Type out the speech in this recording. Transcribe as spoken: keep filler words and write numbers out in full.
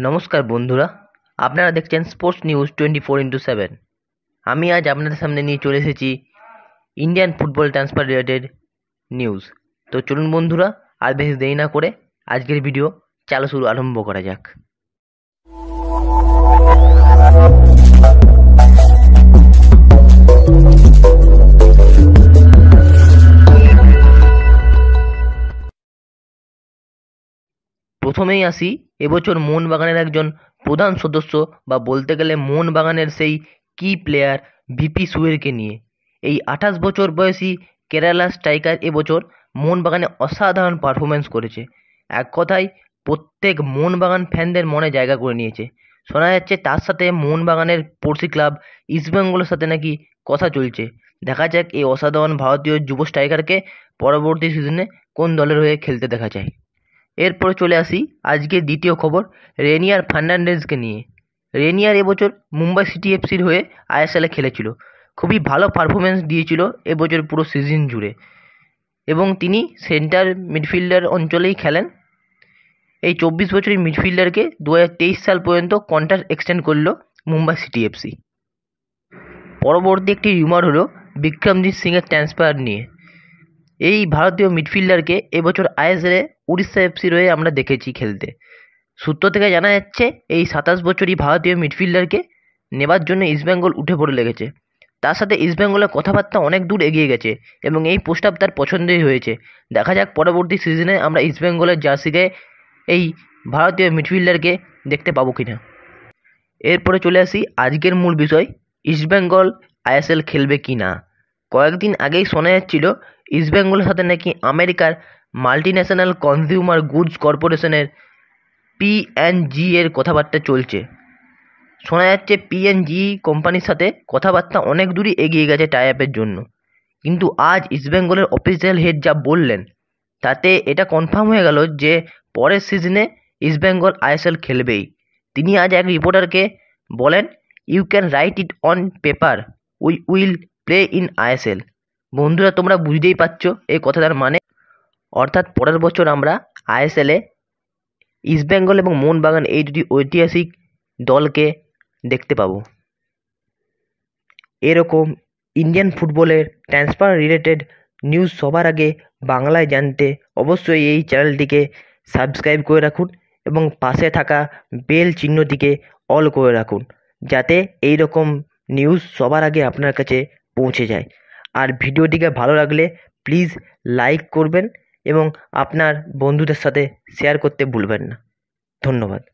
नमस्कार बंधुरा आपनारा देखছেন स्पोर्ट्स न्यूज़ चौबीस इंटू सेवन। हमें आज अपन सामने नहीं चले Indian football transfer related news. तो चलून बंधुरा और बेस देरी ना करे आजकेर भिडियो चालू शुरू आरम्भ करा जाक। प्रथमेই আসি এবছর মোহনবাগানের একজন প্রধান সদস্য বা বলতে গেলে মোহনবাগানের সেই কি প্লেয়ার ভিপি সুহেরকে নিয়ে। এই আঠাশ বছর বয়সী কেরালা স্ট্রাইকার এবছর মোহনবাগানে অসাধারণ পারফরমেন্স করেছে। এক কথায় প্রত্যেক মোহনবাগান ফ্যানদের মনে জায়গা করে নিয়েছে। শোনা যাচ্ছে তার সাথে মোহনবাগানের পড়শি ক্লাব ইস্ট বেঙ্গলের সাথে নাকি কথা চলছে। দেখা যাক এই অসাধারণ ভারতীয় যুব স্ট্রাইকারকে পরবর্তী সিজনে কোন দলের হয়ে খেলতে দেখা যায়। এরপরে চলে আসি আজকে দ্বিতীয় খবর রেনিয়ার ফার্নান্ডেজকে নিয়ে। রেনিয়ার এবছর মুম্বাই সিটি এফসির হয়ে আইএসএলে খেলেছিল। খুবই ভালো পারফরমেন্স দিয়েছিল এবছর পুরো সিজন জুড়ে এবং তিনি সেন্টার মিডফিল্ডার অঞ্চলেই খেলেন। এই চব্বিশ বছরের মিডফিল্ডারকে দু হাজার তেইশ সাল পর্যন্ত কন্ট্রাক্ট এক্সটেন্ড করল মুম্বাই সিটি এফসি। পরবর্তী একটি রিউমার হলো বিক্রমজিৎ সিংয়ের ট্রান্সফার নিয়ে। এই ভারতীয় মিডফিল্ডারকে এবছর আইএসএলে উড়িষ্যা এফসির হয়ে আমরা দেখেছি খেলতে। সূত্র থেকে জানা যাচ্ছে এই সাতাশ বছরই ভারতীয় মিডফিল্ডারকে নেবার জন্য ইস্টবেঙ্গল উঠে পড়ে লেগেছে। তার সাথে ইস্টবেঙ্গলের কথাবার্তা অনেক দূর এগিয়ে গেছে এবং এই প্রস্তাব তার পছন্দই হয়েছে। দেখা যাক পরবর্তী সিজনে আমরা ইস্টবেঙ্গলের জার্সি গায়ে এই ভারতীয় মিডফিল্ডারকে দেখতে পাবো কিনা। এরপরে চলে আসি আজকের মূল বিষয় ইস্টবেঙ্গল আইএসএল খেলবে কি না। কয়েকদিন আগেই শোনা যাচ্ছিল ইস্টবেঙ্গলের সাথে নাকি আমেরিকার মাল্টিন্যাশনাল কনজিউমার গুডস কর্পোরেশনের পি এন জি এর কথাবার্তা চলছে। শোনা যাচ্ছে পি এন জি কোম্পানির সাথে কথাবার্তা অনেক দূরই এগিয়ে গেছে টাই আপের জন্য। কিন্তু আজ ইস্টবেঙ্গলের অফিসিয়াল হেড যা বললেন তাতে এটা কনফার্ম হয়ে গেল যে পরের সিজনে ইস্টবেঙ্গল আইএসএল খেলবেই। তিনি আজ এক রিপোর্টারকে বলেন, you can write it on paper, we will play in ISL. বন্ধুরা তোমরা বুঝতেই পারছ এই কথাটার মানে, অর্থাৎ পরের বছর আমরা আইএসএলে ইস্টবেঙ্গল এবং মোহনবাগান এই দুটি ঐতিহাসিক দলকে দেখতে পাবো। এরকম ইন্ডিয়ান ফুটবলের ট্রান্সফার রিলেটেড নিউজ সবার আগে বাংলায় জানতে অবশ্যই এই চ্যানেলটিকে সাবস্ক্রাইব করে রাখুন এবং পাশে থাকা বেল চিহ্নটিকে অল করে রাখুন যাতে এই রকম নিউজ সবার আগে আপনার কাছে পৌঁছে যায়। আর ভিডিওটিকে ভালো লাগলে প্লিজ লাইক করবেন এবং আপনার বন্ধুদের সাথে শেয়ার করতে ভুলবেন না। ধন্যবাদ।